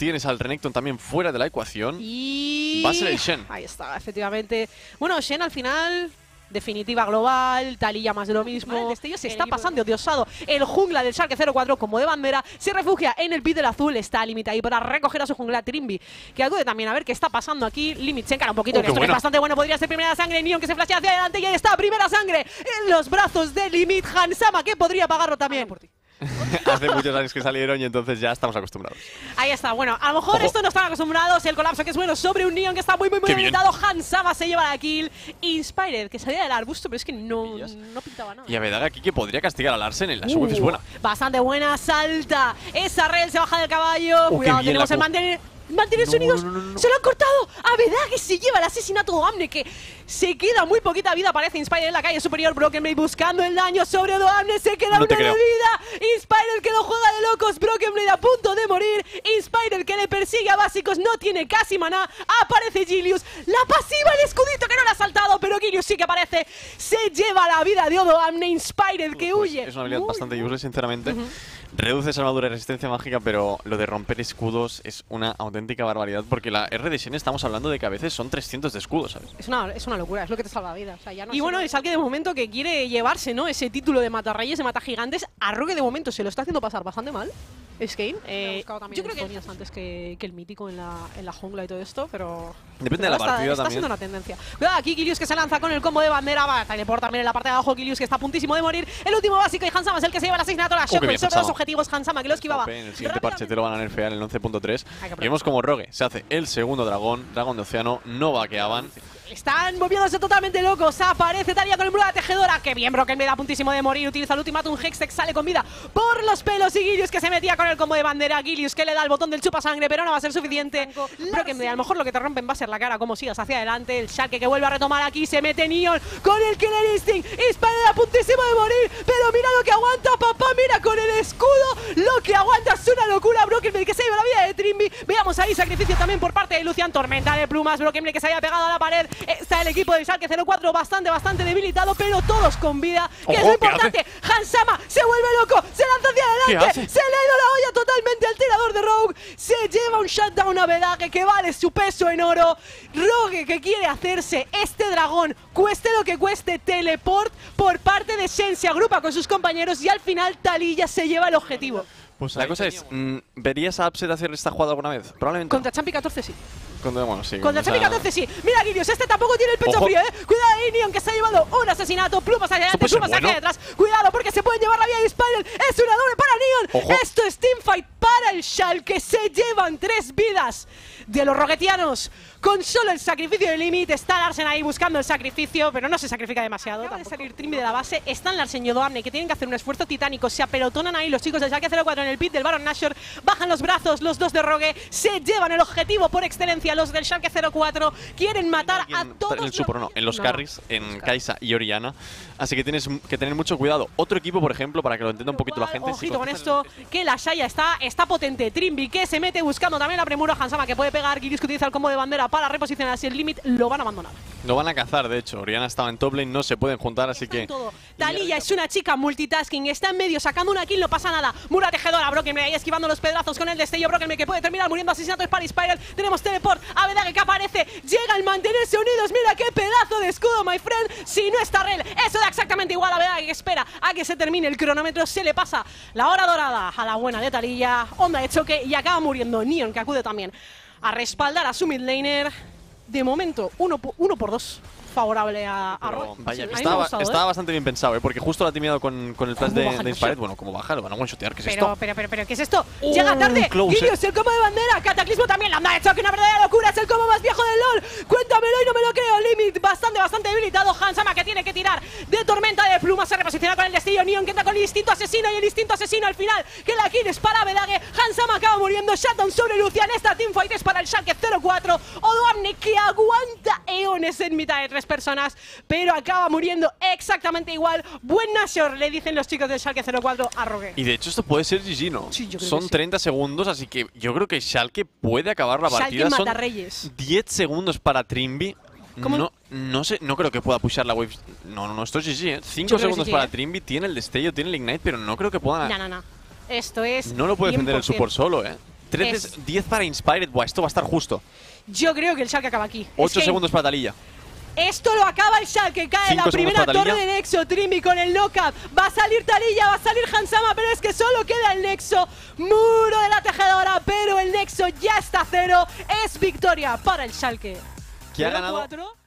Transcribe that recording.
Tienes al Renekton también fuera de la ecuación. Y va a ser el Shen. Ahí está, efectivamente. Bueno, Shen al final... Definitiva global, Taliyah más de lo mismo. El destello se está pasando de osado. El jungla del Schalke 04 como de bandera se refugia en el pit del azul. Está Limit ahí para recoger a su jungla Trimby, que acude también a ver qué está pasando aquí. Limit se encara un poquito en esto, bueno, que es bastante bueno. Podría ser primera sangre. Neon que se flashea hacia adelante y ahí está. Primera sangre en los brazos de Limit. Hans Sama que podría pagarlo también. Hace muchos años que salieron y entonces ya estamos acostumbrados. Ahí está, bueno, a lo mejor esto no están acostumbrados. El colapso que es bueno sobre un Neon que está muy limitado. Hans Sama se lleva la kill. Inspired que salía del arbusto, pero es que no pintaba nada. Y Abbedagge aquí que podría castigar a Larssen en la sub es buena. Bastante buena, salta. Esa red se baja del caballo. Cuidado, tenemos el mantener sonidos. Se lo han cortado. Abbedagge se lleva el asesinato de Odoamne, que se queda muy poquita vida. Aparece Inspired en la calle superior. Broken Blade buscando el daño sobre Odoamne. Se queda una de vida. Inspired que no juega de locos. Broken Blade a punto de morir. Inspired que le persigue a básicos. No tiene casi maná. Aparece Gilius. La pasiva, el escudito que no la ha saltado. Pero Gilius sí que aparece. Se lleva la vida de Odoamne. Inspired que huye. Es una habilidad bastante useless, sinceramente. Reduce esa armadura y resistencia mágica, pero lo de romper escudos es una auténtica barbaridad, porque la R de Shen estamos hablando de que a veces son 300 de escudos, ¿sabes? Es una locura, es lo que te salva la vida. O sea, ya no y bueno, es alguien de momento que quiere llevarse, ¿no?, ese título de matarreyes, de matagigantes. A Rogue de momento se lo está haciendo pasar bastante mal. Skane, yo creo que antes que el mítico en la jungla y todo esto, pero... Depende de la partida también. Está siendo una tendencia. Cuidado, aquí Gilius que se lanza con el combo de bandera. Va a teleportar también en la parte de abajo. Gilius que está a puntísimo de morir. El último básico y Hans Sama es el que se lleva el asesinato. La Shock sobre los objetivos. Hans Sama que lo esquivaba. En el siguiente parche te lo van a nerfear en el 11.3. Y vemos como Rogue se hace el segundo dragón. Dragón de océano. No vaqueaban. Están volviéndose totalmente locos. Aparece Taliyah con el muro de la tejedora. Que bien, Broken Blade a puntísimo de morir. Utiliza el ultimátum. Hextech sale con vida por los pelos. Y Gilius que se metía con el combo de bandera. Gilius que le da el botón del chupasangre, pero no va a ser suficiente. Broken Blade, a lo mejor lo que te rompen va a ser la cara. Como sigas hacia adelante. El Schalke que vuelve a retomar aquí. Se mete Neon con el Killer Instinct. Spider a puntísimo de morir. Pero mira lo que aguanta, papá. Mira con el escudo lo que aguanta. Es una locura. Broken Blade que se lleva la vida de Trimby. Veamos ahí sacrificio también por parte de Lucian. Tormenta de plumas. Broken Blade que se había pegado a la pared. Está el equipo de Schalke 04 bastante debilitado, pero todos con vida, que es lo importante. Hans Sama se vuelve loco, se lanza hacia adelante, se le ha ido la olla totalmente al tirador de Rogue, se lleva un shutdown a Abbedagge que vale su peso en oro. Rogue que quiere hacerse este dragón, cueste lo que cueste. Teleport por parte de Shen, se agrupa con sus compañeros y al final Taliyah se lleva el objetivo. Pues la cosa es, ¿verías a Upset hacer esta jugada alguna vez? Probablemente. Contra Champi 14 sí. Bueno, sí, contra Champi 14 sí. Mira, Gilius, este tampoco tiene el pecho frío, ¿eh? Cuidado ahí, Neon, que se ha llevado un asesinato. Plumas hacia adelante, plumas hacia atrás. Cuidado, porque se pueden llevar la vida de Spiral. Es una doble para Neon. Esto es teamfight para el Schalke. Se llevan 3 vidas de los roguetianos. Con solo el sacrificio de Limit, está Larssen ahí buscando el sacrificio, pero no se sacrifica demasiado. Acaba de salir Trimby de la base, están Larssen y Odoamne, que tienen que hacer un esfuerzo titánico. Se apelotonan ahí los chicos del Schalke 04 en el pit del Baron Nashor. Bajan los brazos, los dos de Rogue, se llevan el objetivo por excelencia. Los del Schalke 04 quieren matar a todos en el support, en los carries, en Kai'Sa y Oriana. Así que tienes que tener mucho cuidado. Otro equipo, por ejemplo, para que lo entienda un poquito la gente. Ojito con esto, que la Shaya está potente. Trimby que se mete buscando también la premura. Hans Sama que puede pegar. Gilius que utiliza el combo de bandera para reposicionar así el límite, lo van a abandonar. Lo van a cazar, de hecho. Oriana estaba en top lane, no se pueden juntar, así que... Taliyah es una chica multitasking, está en medio, sacando una kill, no pasa nada. Mura tejedora, Broken Blade ahí esquivando los pedazos con el destello. Broken Blade que puede terminar muriendo. Asesinatos para Spiral. Tenemos teleport, Abbedagge que aparece, llega al mantenerse unidos. Mira qué pedazo de escudo, my friend. Si no está Rel, eso da exactamente igual. Abbedagge que espera a que se termine el cronómetro, se le pasa la hora dorada a la buena de Taliyah. Onda de choque y acaba muriendo Neon, que acude también a respaldar a su midlaner. De momento, 1 por 2 favorable a Rogue. Vaya, estaba bastante bien pensado, porque justo lo ha timidado con el flash de Inspired. Bueno, como baja, lo van a one-shotear. ¿Qué es esto? Pero, ¿qué es esto? Llega tarde. Gilius, el combo de bandera. Cataclismo también. La onda de choque, una verdadera locura. Es el combo más viejo del LoL. Cuéntamelo y no me lo creo. Limit bastante debilitado. Hans Sama que tiene que tirar de tormenta de plumas. Se reposiciona con el destello. Neon que entra con el instinto asesino. Y el instinto asesino al final, que la kill es para Abbedagge. Hans Sama acaba muriendo. Shutdown sobre Lucian. Esta teamfight es para el Schalke 04. Odoamne que aguanta eones en mitad de personas, pero acaba muriendo exactamente igual. Buen Nashor, le dicen los chicos del Schalke 04 a Rogue. Y de hecho esto puede ser GG, ¿no? Sí, yo creo Son que sí. 30 segundos, así que yo creo que Schalke puede acabar la partida. Son 10 segundos para Trimby. No creo que pueda pushar la wave. No, esto es GG, ¿eh? 5 segundos para Trimby, tiene el destello, tiene el ignite, pero no creo que pueda... No. Esto es... No lo puede defender el support solo, ¿eh? 10 para Inspired. Buah, esto va a estar justo. Yo creo que el Schalke acaba aquí. 8 segundos para Taliyah. Esto lo acaba el Schalke, cae la primera torre de Nexo. Trimby con el knockup, va a salir Taliyah, va a salir Hans Sama, pero es que solo queda el Nexo. Muro de la tejedora, pero el Nexo ya está a cero. Es victoria para el Schalke. ¿Qué ha ganado? 4.